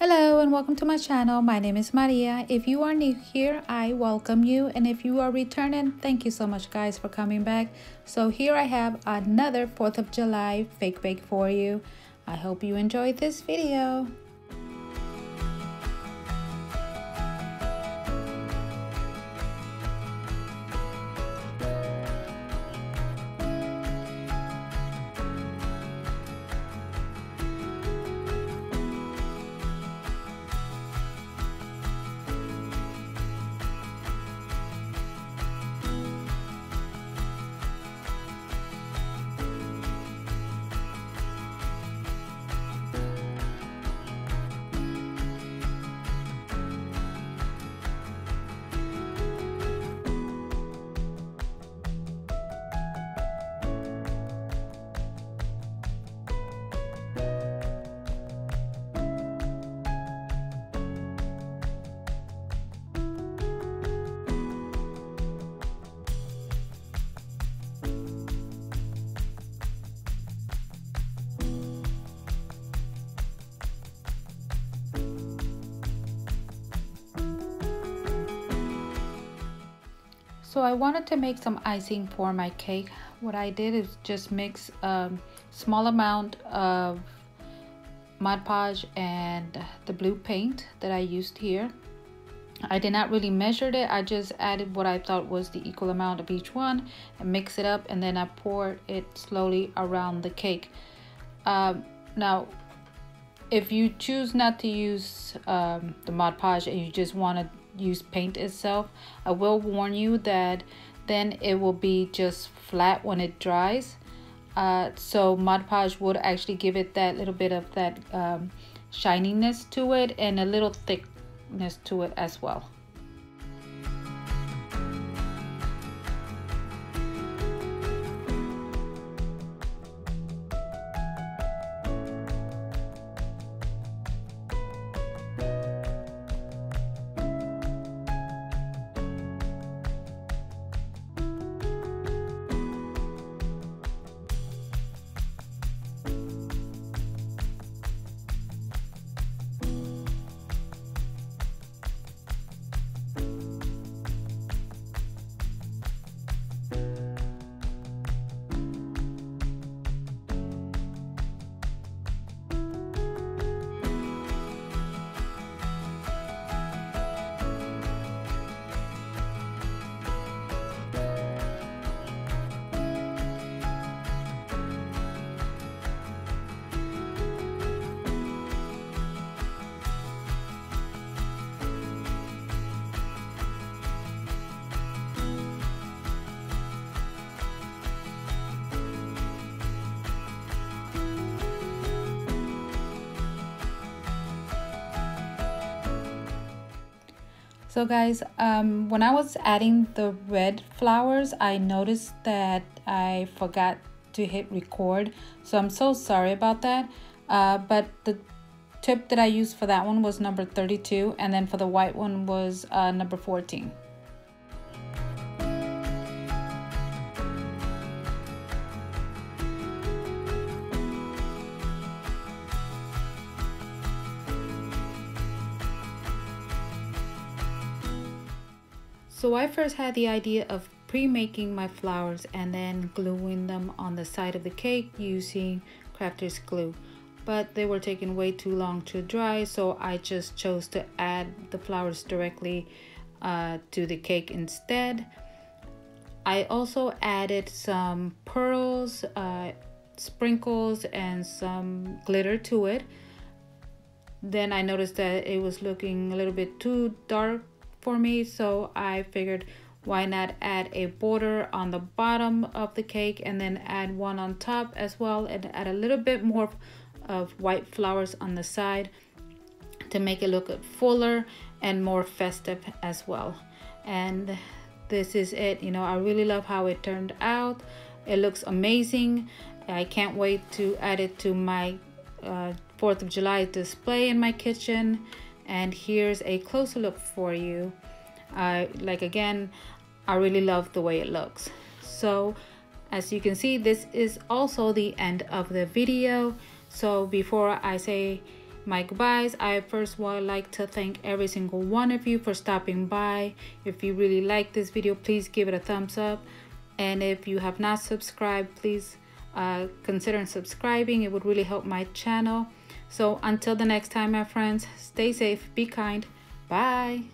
Hello and welcome to my channel. My name is Maria. If you are new here, I welcome you, and if you are returning, thank you so much guys for coming back. So here I have another 4th of July fake bake for you. I hope you enjoyed this video. So I wanted to make some icing for my cake. What I did is just mix a small amount of Mod Podge and the blue paint that I used here. I did not really measure it. I just added what I thought was the equal amount of each one and mix it up, and then I poured it slowly around the cake. Now, if you choose not to use the Mod Podge and you just want to use paint itself, I will warn you that then it will be just flat when it dries, so Mod Podge would actually give it that little bit of that shininess to it and a little thickness to it as well. So guys, when I was adding the red flowers, I noticed that I forgot to hit record. So I'm so sorry about that. But the tip that I used for that one was number 32, and then for the white one was number 14. So I first had the idea of pre-making my flowers and then gluing them on the side of the cake using crafter's glue, but they were taking way too long to dry, so I just chose to add the flowers directly to the cake instead. I also added some pearls, sprinkles, and some glitter to it. Then I noticed that it was looking a little bit too dark for me, so I figured why not add a border on the bottom of the cake and then add one on top as well, and add a little bit more of white flowers on the side to make it look fuller and more festive as well. And this is it. You know, I really love how it turned out. It looks amazing. I can't wait to add it to my 4th of July display in my kitchen. And here's a closer look for you. I really love the way it looks. So as you can see, this is also the end of the video. So before I say Mike Buys. I first would like to thank every single one of you for stopping by. If you really like this video, please give it a thumbs up, and if you have not subscribed, please consider subscribing. It would really help my channel. So until the next time, my friends, stay safe, be kind, bye.